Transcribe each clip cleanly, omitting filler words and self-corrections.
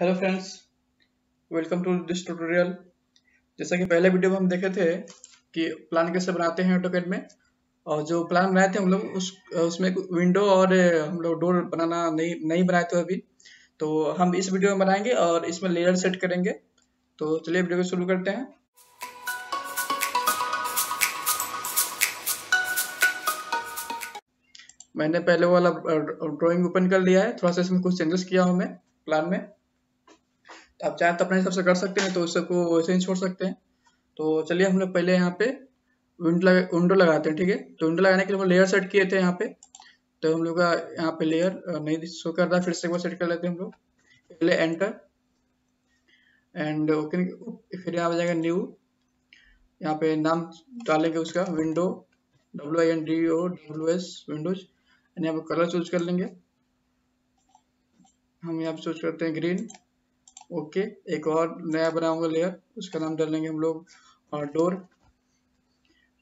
Hello friends, welcome to this tutorial. जैसा कि पहले वीडियो में हम देखे थे कि प्लान कैसे बनाते हैं ऑटोकैड में, और जो प्लान बनाए थे हम लोग उसमें विंडो और हम लोग डोर बनाना नहीं बनाए थे अभी, तो हम इस वीडियो में बनाएंगे और इसमें लेयर सेट करेंगे। तो चलिए वीडियो को शुरू करते हैं। मैंने पहले वाला ड्रॉइंग ओपन कर लिया है, थोड़ा सा इसमें कुछ चेंजेस किया हूँ मैं प्लान में। आप चाहे तो अपने हिसाब से कर सकते हैं, तो उस सबको वैसे ही छोड़ सकते हैं। तो चलिए हम लोग पहले यहाँ पे विंडो लगाते हैं, ठीक है। तो विंडो लगाने के लिए हम लेयर सेट किए थे यहाँ पे, तो हम लोग का यहाँ पे लेयर नहीं शो कर रहा, फिर से एक बार सेट कर लेते हैं हम लोग। पहले एंटर एंड ओके, फिर यहाँ आ जाएगा न्यू, यहाँ पे नाम डालेंगे उसका विंडो WINDOWS विंडोज। एंड यहाँ पे कलर चूज कर लेंगे हम, यहाँ पे चूज करते हैं ग्रीन। ओके, एक और नया बनाऊंगा लेयर, उसका नाम डाल लेंगे हम लोग और डोर,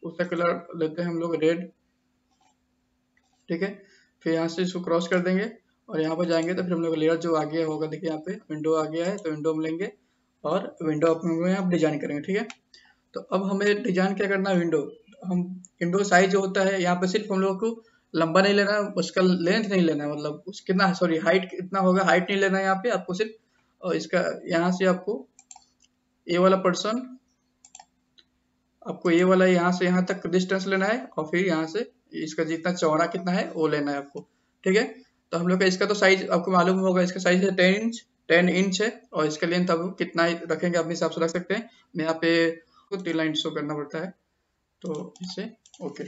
उसका कलर लेते हैं हम लोग रेड, ठीक है। फिर यहाँ से इसको क्रॉस कर देंगे और यहाँ पर जाएंगे तो फिर हम लोग लेयर जो आ गया होगा, देखिए यहाँ पे विंडो आ गया है, तो विंडो में लेंगे और विंडो अपने यहाँ डिजाइन करेंगे, ठीक है। तो अब हमें डिजाइन क्या करना है, विंडो हम विंडो साइज जो होता है यहाँ पे सिर्फ हम लोग को लंबा नहीं लेना, उसका लेंथ नहीं लेना, मतलब कितना सॉरी हाइट कितना होगा, हाइट नहीं लेना है यहाँ पे आपको सिर्फ। और इसका यहाँ से आपको ये वाला पर्सन, आपको ये वाला यहाँ से यहाँ तक डिस्टेंस लेना है, और फिर यहाँ से इसका जितना चौड़ा कितना है वो लेना है आपको, ठीक है। तो हम लोग का इसका तो साइज आपको मालूम होगा, इसका साइज है 10 इंच है, और इसका लेंथ आप कितना ही रखेंगे अपने हिसाब से रख सकते हैं। यहाँ पे 3 लाइन शो करना पड़ता है, तो इससे ओके।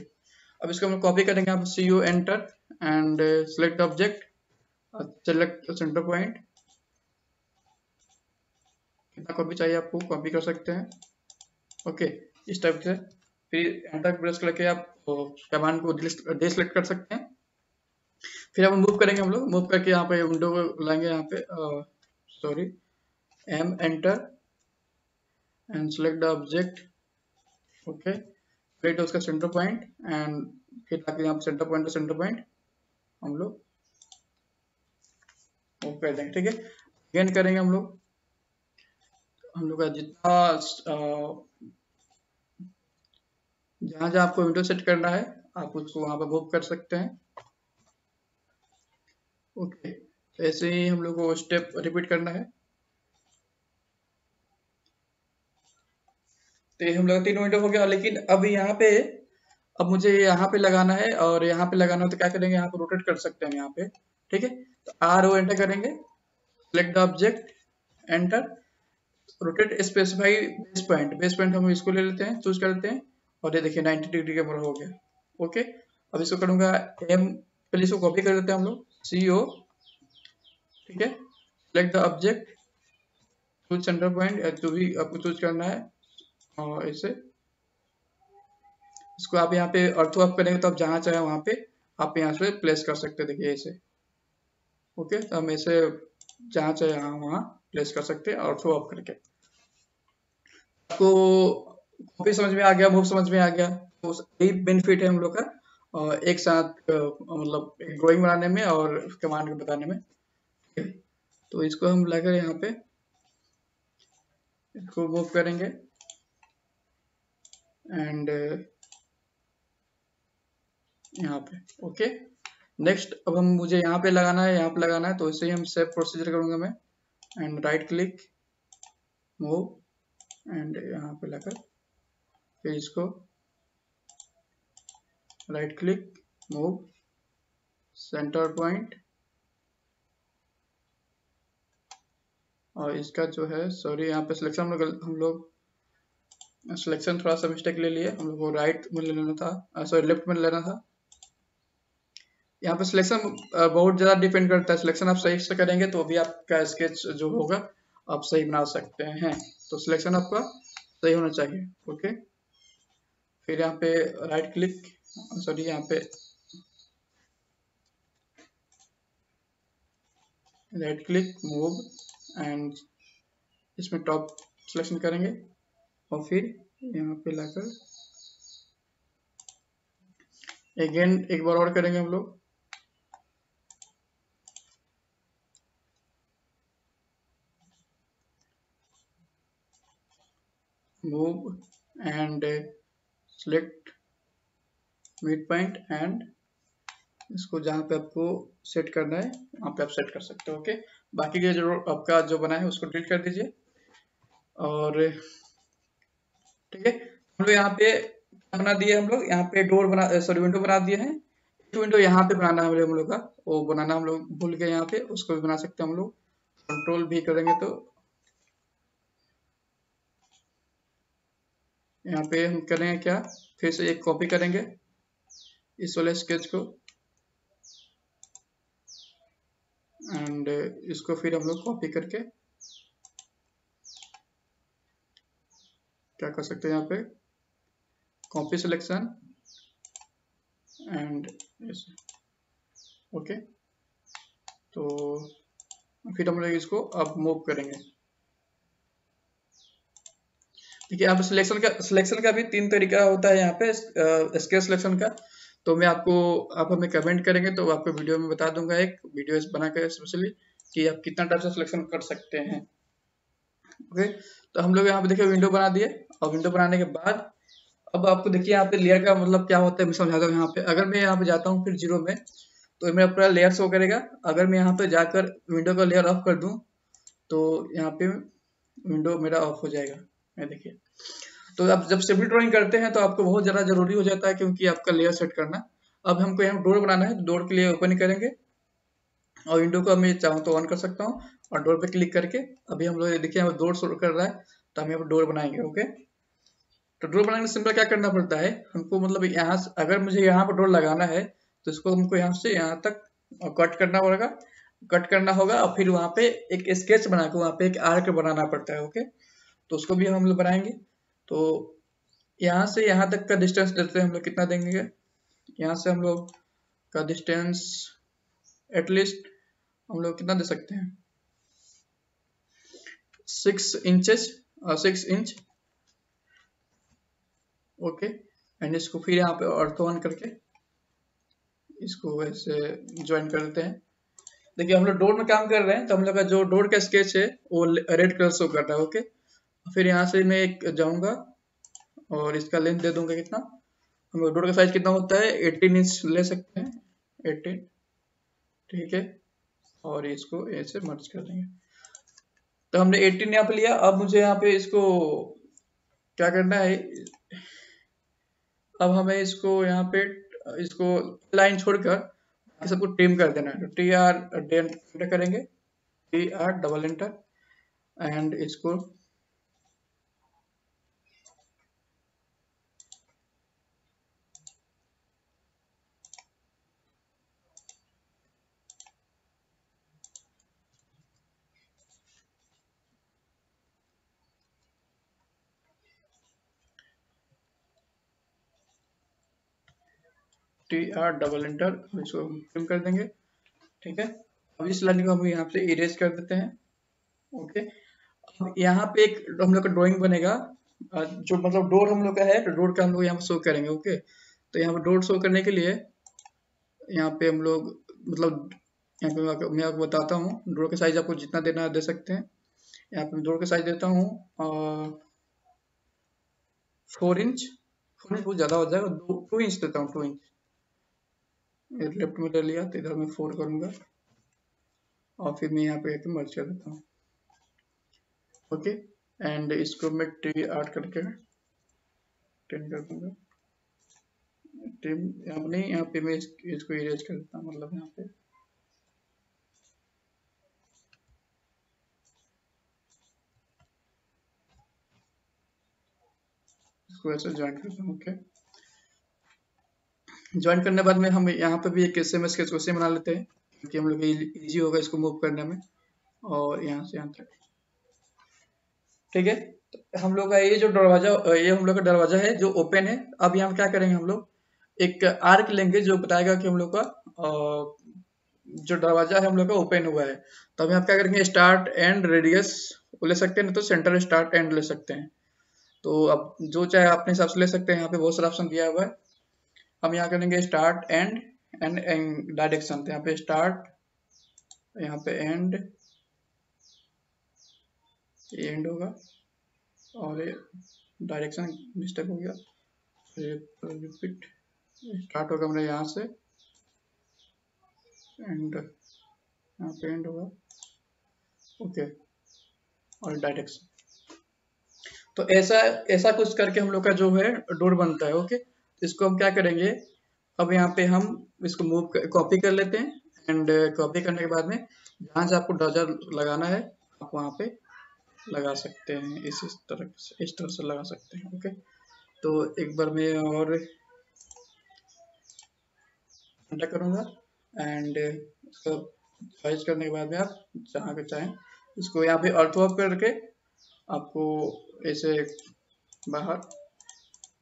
अब इसको हम लोग कॉपी करेंगे, आप CO enter and select object, select centre point. कितना कॉपी चाहिए आपको, कॉपी कर सकते हैं ओके इस टाइप से। फिर एंटर प्रेस करके आप कमांड को डिसेलेक्ट कर सकते हैं। फिर अब मूव करेंगे हम लोग, मूव करके यहाँ पे विंडो को लाएंगे, यहाँ पे sorry M enter and select object okay, select उसका सेंटर पॉइंट एंड फिर ताकि यहाँ पे सेंटर पॉइंट हम लोग मूव कर देंगे, ठीक है। अगेन करेंगे हम लोग का जितना जहां जहां आपको विंडो सेट करना है आप उसको वहां पर मूव कर सकते हैं ओके। तो ऐसे ही हम लोग को स्टेप रिपीट करना है। तो हम लोग 3 विंडो हो गया, लेकिन अब यहाँ पे अब मुझे यहाँ पे लगाना है और यहाँ पे लगाना है, तो क्या करेंगे यहाँ पे रोटेट कर सकते हैं यहाँ पे, ठीक है। तो RO एंटर करेंगे, select object enter, rotate specify base point हम इसको ले लेते हैं, चूज करते हैं, और ये देखिए 90 डिग्री के बराबर हो गया ओके। अब इसको करूंगा M, पहले इसको कॉपी कर लेते हैं हम लोग CO, ठीक है। Select the object, choose centre point जो भी आपको चूज करना है, और ऐसे इसको आप यहाँ पे ऑर्थो आप करेंगे तो आप जहाँ चाहे वहाँ पे आप यहाँ से प्लेस कर सकते हैं, देखिए ऐसे ओके। तो हम ऐसे जहाँ चाहे वहाँ प्लेस कर सकते हैं और थ्रो अप करके। आपको कॉपी समझ में आ गया, मूव समझ में आ गया, तो यही बेनिफिट है हम लोग का एक साथ मतलब ड्राइंग बनाने में और कमांड को बताने में। तो इसको हम लाकर यहाँ पे इसको मूव करेंगे एंड यहाँ पे ओके। नेक्स्ट अब हम मुझे यहाँ पे लगाना है, तो इसे ही हम सेव प्रोसीजर करूंगा मैं and right click move and यहाँ पे लाकर फिर इसको right click move centre point, और इसका जो है सॉरी यहाँ पे सिलेक्शन हम लोग सिलेक्शन थोड़ा सा मिस्टेक ले लिए, हम लोग को राइट में लेना था, सॉरी लेफ्ट में लेना था। यहाँ पे सिलेक्शन बहुत ज़्यादा डिपेंड करता है, सिलेक्शन आप सही से करेंगे तो भी आपका स्केच जो होगा आप सही बना सकते हैं, तो सिलेक्शन आपका सही होना चाहिए ओके। फिर यहाँ पे राइट क्लिक सॉरी यहाँ पे राइट क्लिक मूव एंड इसमें टॉप सिलेक्शन करेंगे, और फिर यहाँ पे लाकर अगेन एक बार और करेंगे हम लोग move and select mid point and इसको जहाँ पे आपको सेट करना है वहाँ पे आप सेट कर सकते हो। ओके, बाकी के जो आपका जो बना है उसको डिलीट कर दीजिए। और ठीक है, हम लोग यहाँ पे बना दिए, हम लोग यहाँ पे डोर बना सॉरी विंडो बना दिए हैं। एक विंडो यहाँ पे बनाना है हम लोग का, वो बनाना हम लोग भूल गए, यहाँ पे उसको भी बना सकते हैं हम लोग। कंट्रोल भी करेंगे तो यहाँ पे हम करेंगे क्या, फिर से एक कॉपी करेंगे इस वाले स्केच को एंड इसको फिर हम लोग कॉपी करके क्या कर सकते हैं यहाँ पे कॉपी सिलेक्शन एंड ओके। तो फिर हम लोग इसको अब मूव करेंगे। ठीक है, अब सिलेक्शन का भी तीन तरीका होता है यहाँ पे स्केच सिलेक्शन का। तो मैं आपको, आप हमें कमेंट करेंगे तो आपको वीडियो में बता दूंगा, एक वीडियो बनाकर स्पेशली कि आप कितना टाइप से सिलेक्शन कर सकते हैं। ओके, तो हम लोग यहाँ पे देखिए विंडो बना दिए। और विंडो बनाने के बाद अब आपको देखिए यहाँ पे लेयर का मतलब क्या होता है मैं समझाता हूँ। यहाँ पे अगर मैं यहाँ पे जाता हूँ फिर जीरो में तो मेरा पूरा लेयर शो करेगा। अगर मैं यहाँ पे जाकर विंडो का लेयर ऑफ कर दूँ तो यहाँ पे विंडो मेरा ऑफ हो जाएगा। ये देखिए, तो आप जब सिविल ड्राइंग करते हैं तो आपको बहुत ज़्यादा जरूरी हो जाता है क्योंकि आपका लेयर सेट करना। अब हमको यहाँ डोर बनाना है, तो डोर के लिए ओपन करेंगे और विंडो को मैं चाहूँ तो ऑन कर सकता हूँ और डोर पे क्लिक करके अभी हम लोग देखिए यहाँ पर डोर शो कर रहा है तो हम यहाँ पर डोर बनाएंगे। ओके, तो डोर बनाने में सिंपल क्या करना पड़ता है हमको, मतलब यहाँ से अगर मुझे यहाँ पर डोर लगाना है तो इसको हमको यहाँ से यहाँ तक कट करना पड़ेगा, और फिर वहाँ पे एक स्केच बना के वहाँ पे एक आर्क बनाना पड़ता है। ओके, तो उसको भी हम लोग बनाएंगे। तो यहाँ से यहाँ तक का डिस्टेंस देते हैं हम लोग, कितना देंगे यहाँ से हम लोग का डिस्टेंस एटलीस्ट हम लोग कितना दे सकते हैं, 6 इंच। ओके, एंड इसको फिर यहाँ पे ऑर्थो ऑन करके इसको वैसे ज्वाइन कर देते हैं। देखिए हम लोग डोर में काम कर रहे हैं तो हम लोग का जो डोर का स्केच है वो रेड कलर शो कर रहा है। ओके, फिर यहाँ से मैं एक जाऊंगा और इसका लेंथ दे दूंगा कितना, हम लोग डोर का साइज कितना होता है 18 इंच ले सकते हैं, 18। ठीक है, और इसको ऐसे मर्ज कर देंगे। तो हमने 18 यहाँ पे लिया। अब मुझे यहाँ पे इसको क्या करना है, अब हमें इसको यहाँ पे इसको लाइन छोड़कर सबको ट्रिम कर देना है। TR करेंगे, TR डबल एंटर एंड इसको TR डबल एंटर इसको ट्रिम कर देंगे। ठीक है, अब इस लाइन को हम यहाँ से इरेज कर देते हैं। ओके, अब यहाँ पे एक हम लोग का ड्राइंग बनेगा जो मतलब डोर हम लोग का है, तो डोर का हम लोग यहाँ पे शो करेंगे। ओके, तो यहाँ पे डोर शो करने के लिए यहाँ पे हम लोग मतलब यहाँ पे मैं आपको बताता हूँ, डोर का साइज आपको जितना देना दे सकते हैं। यहाँ पे डोर का साइज देता हूँ 4 इंच बहुत ज़्यादा हो जाएगा, 2 इंच देता हूँ, 2 इंच लेफ्ट में ले लिया तो इधर मैं 4 करूंगा और फिर मैं यहाँ पे एक मर्ज कर देता हूँ। ओके, एंड इसको मैं TR करके ट्रिम कर दूंगा, ट्रिम नहीं यहाँ पे मैं इसको इरेज कर देता हूँ, मतलब यहाँ पे इसको ऐसे ज्वाइन करता हूँ। ओके, ज्वाइन करने के बाद में हम यहाँ पे भी एक सेम स्केच को सेम बना लेते हैं क्योंकि हम लोग इजी होगा इसको मूव करने में। और यहाँ से यहाँ तक ठीक है, तो हम लोग का ये जो दरवाजा, ये हम लोग का दरवाजा है जो ओपन है। अब यहाँ क्या करेंगे हम लोग, एक आर्क लेंगे जो बताएगा कि हम लोग का जो दरवाजा है हम लोग का ओपन हुआ है। तो हम यहाँ क्या करेंगे, स्टार्ट एंड रेडियस ले सकते हैं, नहीं तो सेंटर स्टार्ट एंड ले सकते हैं। तो अब जो चाहे अपने हिसाब से ले सकते हैं, यहाँ पे बहुत सारा ऑप्शन दिया हुआ है। हम यहाँ करेंगे स्टार्ट एंड एंड डायरेक्शन, यहाँ पे स्टार्ट, यहाँ पे एंड होगा और डायरेक्शन मिस्टेक हो गया, रिपीट स्टार्ट होगा मेरा यहाँ से एंड यहाँ पे एंड होगा ओके और डायरेक्शन। तो ऐसा कुछ करके हम लोग का जो है डोर बनता है ओके। इसको हम क्या करेंगे, अब यहाँ पे हम इसको मूव कॉपी कर लेते हैं एंड कॉपी करने के बाद में जहाँ से आपको डजर लगाना है आप वहाँ पे लगा सकते हैं, इस तरह से लगा सकते हैं ओके। तो एक बार मैं और एंटर करूँगा एंड इसको चॉइस करने के बाद में आप जहाँ पे चाहें इसको यहाँ पे अर्थ ऑफ करके आपको ऐसे बाहर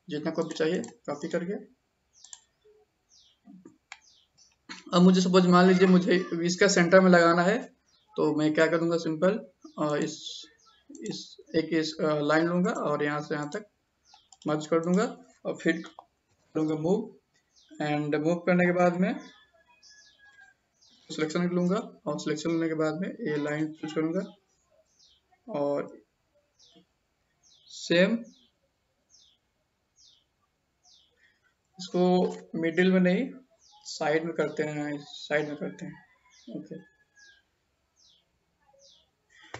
जितना कॉपी चाहिए कॉपी करके। अब मुझे सपोज मान लीजिए मुझे इसका सेंटर में लगाना है तो मैं क्या करूँगा सिंपल इस लाइन लूँगा और यहाँ से यहाँ तक मर्ज कर दूंगा और फिर करूँगा मूव एंड मूव करने के बाद में सिलेक्शन लूँगा और सिलेक्शन लेने के बाद में ये लाइन चूज करूँगा और सेम इसको मिडिल में नहीं साइड में करते हैं ओके।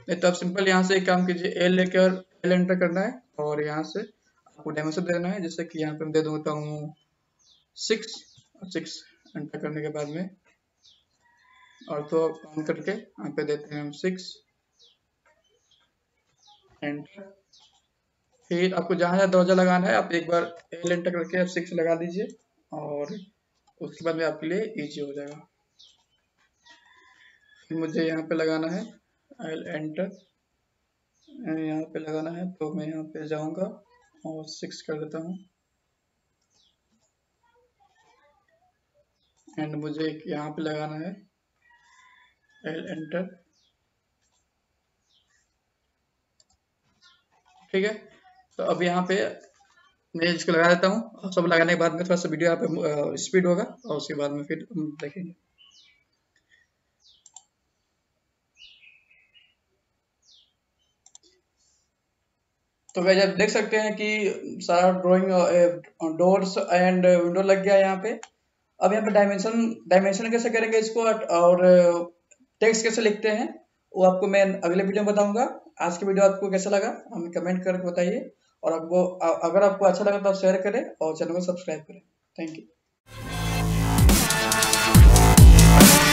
नहीं तो आप सिंपल यहाँ से एक काम कीजिए एल लेकर एल एंटर करना है और यहाँ से आपको डायमेंशन देना है, जैसे कि यहाँ पे मैं दे देता हूँ 6 एंटर करने के बाद में और तो ऑन करके यहाँ पे देते हैं हम 6 एंटर। फिर आपको जहाँ दर्जा लगाना है आप एक बार एल एंटर करके आप 6 लगा दीजिए और उसके बाद में आपके लिए इजी हो जाएगा। फिर मुझे यहाँ पे लगाना है एल एंटर, यहाँ पे लगाना है तो मैं यहाँ पे जाऊँगा और 6 कर देता हूँ एंड मुझे यहाँ पे लगाना है एल एंटर ठीक है। तो अब यहाँ पे मैं इसको लगा देता हूँ, सब लगाने के बाद में थोड़ा सा वीडियो यहाँ पे स्पीड होगा और उसके बाद में फिर देखेंगे। तो गाइस आप देख सकते हैं कि सारा ड्राइंग डोर्स एंड विंडो लग गया यहाँ पे। अब यहाँ पे डायमेंशन कैसे करेंगे इसको और टेक्स्ट कैसे लिखते हैं वो आपको मैं अगले वीडियो में बताऊंगा। आज की वीडियो आपको कैसा लगा हमें कमेंट करके बताइए और आपको अगर आपको अच्छा लगा तो आप शेयर करें और चैनल को सब्सक्राइब करें। Thank you.